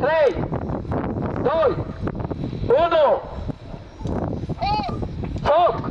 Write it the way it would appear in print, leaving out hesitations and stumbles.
3, 2, 1, ¡Stop!